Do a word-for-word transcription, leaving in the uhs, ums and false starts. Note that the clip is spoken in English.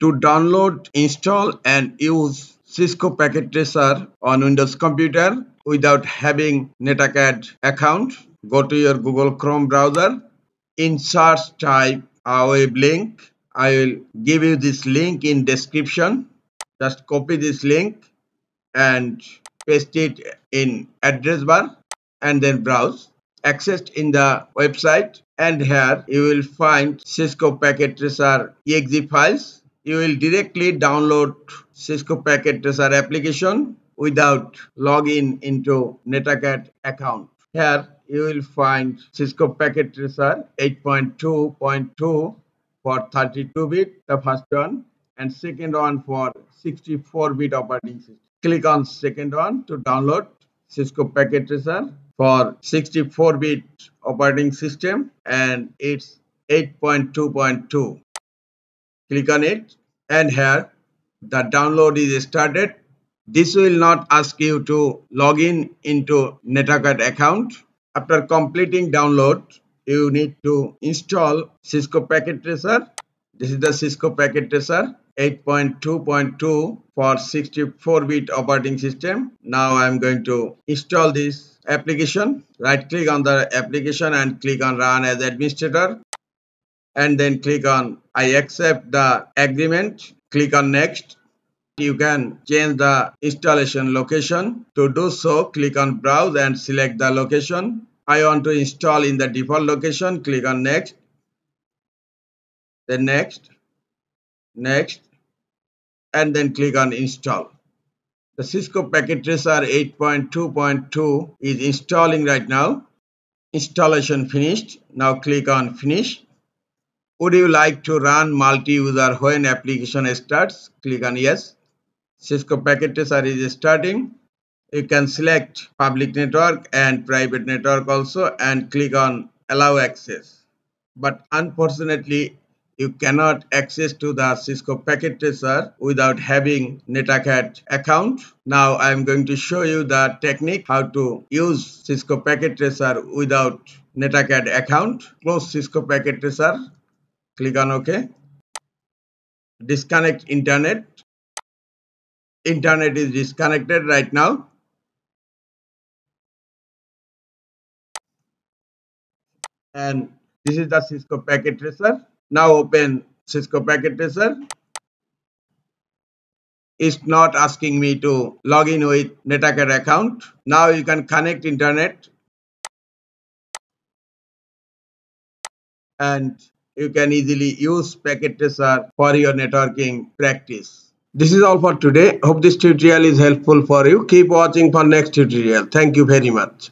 To download, install and use Cisco Packet Tracer on Windows computer without having NetAcad account, go to your Google Chrome browser. In search type our web link. I will give you this link in description. Just copy this link and paste it in address bar and then browse. Accessed in the website, and here you will find Cisco Packet Tracer E X E files. You will directly download Cisco Packet Tracer application without login into NetAcad account. Here you will find Cisco Packet Tracer eight point two point two for thirty-two bit, the first one, and second one for sixty-four bit operating system. Click on second one to download Cisco Packet Tracer for sixty-four bit operating system, and it's eight point two point two. Click on it, and here the download is started. This will not ask you to log in into NetAcad account. After completing download, you need to install Cisco Packet Tracer. This is the Cisco Packet Tracer eight point two point two for sixty-four bit operating system. Now I am going to install this application. Right click on the application and click on Run as Administrator. And then click on I accept the agreement. Click on Next. You can change the installation location. To do so, click on Browse and select the location. I want to install in the default location. Click on Next. Then Next. Next. And then click on Install. The Cisco Packet Tracer eight point two point two is installing right now. Installation finished. Now click on Finish. Would you like to run multi-user when application starts? Click on Yes. Cisco Packet Tracer is starting. You can select public network and private network also and click on Allow Access. But unfortunately, you cannot access to the Cisco Packet Tracer without having NetAcad account. Now I am going to show you the technique how to use Cisco Packet Tracer without NetAcad account. Close Cisco Packet Tracer. Click on OK. Disconnect internet. Internet is disconnected right now. And this is the Cisco Packet Tracer. Now open Cisco Packet Tracer. It's not asking me to log in with NetAcad account. Now you can connect internet. And you can easily use Packet Tracer for your networking practice. This is all for today. Hope this tutorial is helpful for you. Keep watching for next tutorial. Thank you very much.